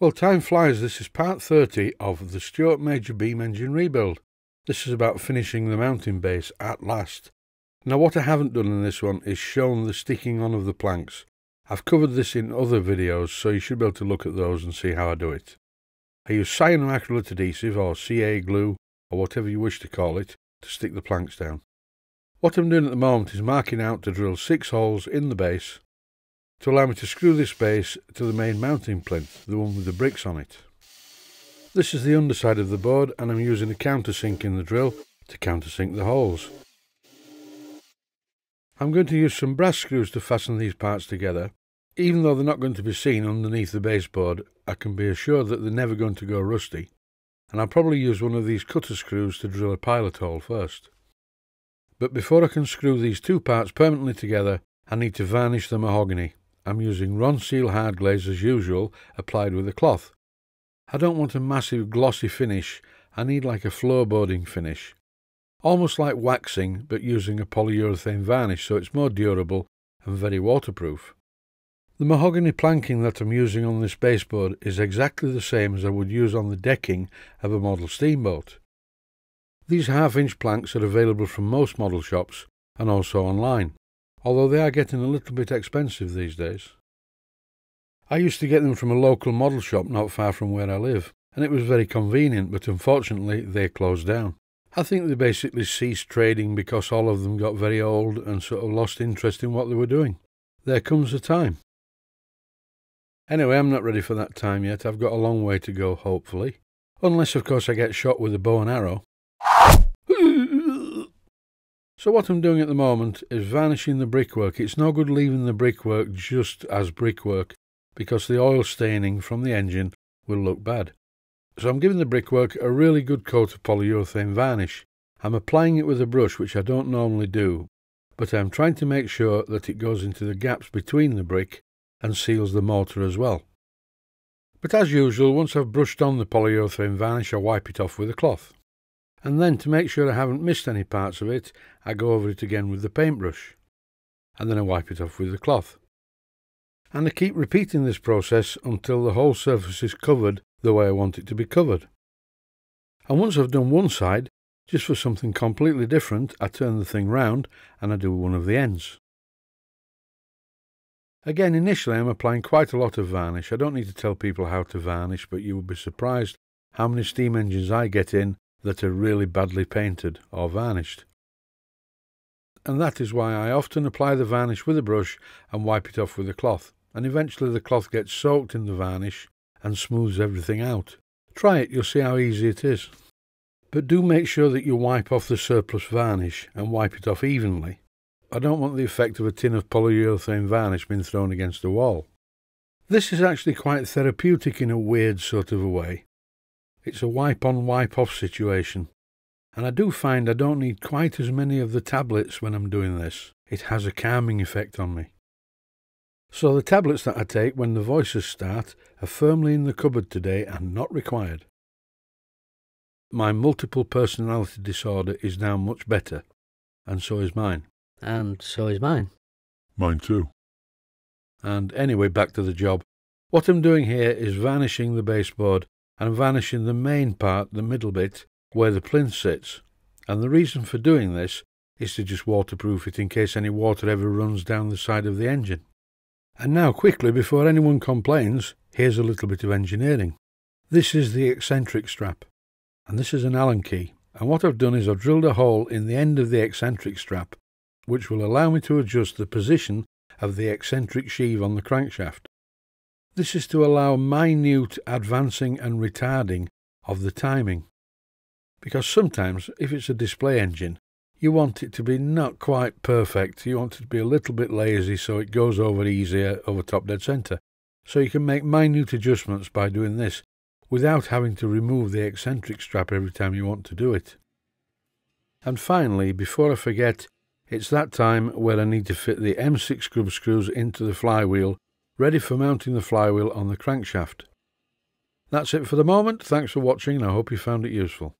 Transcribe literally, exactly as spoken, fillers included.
Well, time flies. This is part thirty of the Stuart Major Beam Engine rebuild. This is about finishing the mountain base at last. Now, what I haven't done in this one is shown the sticking on of the planks. I've covered this in other videos, so you should be able to look at those and see how I do it. I use cyanoacrylate adhesive, or C A glue, or whatever you wish to call it, to stick the planks down. What I'm doing at the moment is marking out to drill six holes in the base, to allow me to screw this base to the main mounting plinth, the one with the bricks on it. This is the underside of the board, and I'm using a countersink in the drill to countersink the holes. I'm going to use some brass screws to fasten these parts together. Even though they're not going to be seen underneath the baseboard, I can be assured that they're never going to go rusty, and I'll probably use one of these cutter screws to drill a pilot hole first. But before I can screw these two parts permanently together, I need to varnish the mahogany. I'm using Ronseal hard glaze as usual, applied with a cloth. I don't want a massive glossy finish, I need like a floorboarding finish. Almost like waxing, but using a polyurethane varnish so it's more durable and very waterproof. The mahogany planking that I'm using on this baseboard is exactly the same as I would use on the decking of a model steamboat. These half inch planks are available from most model shops and also online, although they are getting a little bit expensive these days. I used to get them from a local model shop not far from where I live, and it was very convenient, but unfortunately they closed down. I think they basically ceased trading because all of them got very old and sort of lost interest in what they were doing. There comes a time. Anyway, I'm not ready for that time yet. I've got a long way to go, hopefully. Unless, of course, I get shot with a bow and arrow. So what I'm doing at the moment is varnishing the brickwork. It's no good leaving the brickwork just as brickwork, because the oil staining from the engine will look bad. So I'm giving the brickwork a really good coat of polyurethane varnish. I'm applying it with a brush, which I don't normally do, but I'm trying to make sure that it goes into the gaps between the brick and seals the mortar as well. But as usual, once I've brushed on the polyurethane varnish, I wipe it off with a cloth. And then, to make sure I haven't missed any parts of it, I go over it again with the paintbrush. And then I wipe it off with the cloth. And I keep repeating this process until the whole surface is covered the way I want it to be covered. And once I've done one side, just for something completely different, I turn the thing round and I do one of the ends. Again, initially I'm applying quite a lot of varnish. I don't need to tell people how to varnish, but you would be surprised how many steam engines I get in that are really badly painted or varnished. And that is why I often apply the varnish with a brush and wipe it off with a cloth, and eventually the cloth gets soaked in the varnish and smooths everything out. Try it, you'll see how easy it is. But do make sure that you wipe off the surplus varnish and wipe it off evenly. I don't want the effect of a tin of polyurethane varnish being thrown against a wall. This is actually quite therapeutic in a weird sort of a way. It's a wipe-on, wipe-off situation. And I do find I don't need quite as many of the tablets when I'm doing this. It has a calming effect on me. So the tablets that I take when the voices start are firmly in the cupboard today and not required. My multiple personality disorder is now much better. And so is mine. And so is mine. Mine too. And anyway, back to the job. What I'm doing here is varnishing the baseboard, and varnishing the main part, the middle bit, where the plinth sits. And the reason for doing this is to just waterproof it in case any water ever runs down the side of the engine. And now, quickly, before anyone complains, here's a little bit of engineering. This is the eccentric strap, and this is an Allen key. And what I've done is I've drilled a hole in the end of the eccentric strap, which will allow me to adjust the position of the eccentric sheave on the crankshaft. This is to allow minute advancing and retarding of the timing, because sometimes, if it's a display engine, you want it to be not quite perfect. You want it to be a little bit lazy, so it goes over easier, over top dead centre. So you can make minute adjustments by doing this, without having to remove the eccentric strap every time you want to do it. And finally, before I forget, it's that time where I need to fit the M six grub screws into the flywheel, ready for mounting the flywheel on the crankshaft. That's it for the moment. Thanks for watching, and I hope you found it useful.